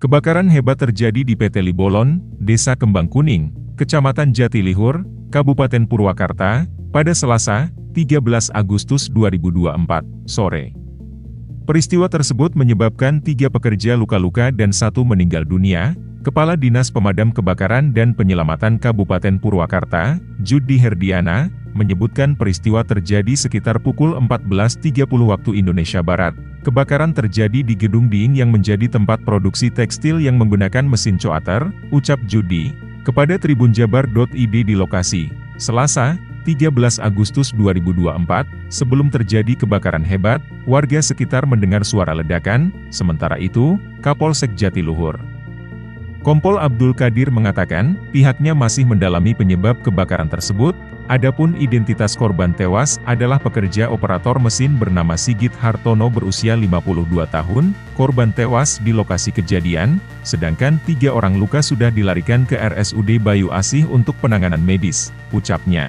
Kebakaran hebat terjadi di PT. Libolon, Desa Kembang Kuning, Kecamatan Jatilihur, Kabupaten Purwakarta, pada Selasa, 13 Agustus 2024, sore. Peristiwa tersebut menyebabkan 3 pekerja luka-luka dan 1 meninggal dunia. Kepala Dinas Pemadam Kebakaran dan Penyelamatan Kabupaten Purwakarta, Juddy Herdiana, menyebutkan peristiwa terjadi sekitar pukul 14.30 waktu Indonesia Barat. Kebakaran terjadi di Gedung Dying yang menjadi tempat produksi tekstil yang menggunakan mesin coater, ucap Juddy, kepada Tribun Jabar.id di lokasi, Selasa, 13 Agustus 2024, sebelum terjadi kebakaran hebat, warga sekitar mendengar suara ledakan. Sementara itu, Kapolsek Jatiluhur, Kompol Abdul Kadir mengatakan, pihaknya masih mendalami penyebab kebakaran tersebut. Adapun identitas korban tewas adalah pekerja operator mesin bernama Sigit Hartono berusia 52 tahun, korban tewas di lokasi kejadian, sedangkan 3 orang luka sudah dilarikan ke RSUD Bayu Asih untuk penanganan medis, ucapnya.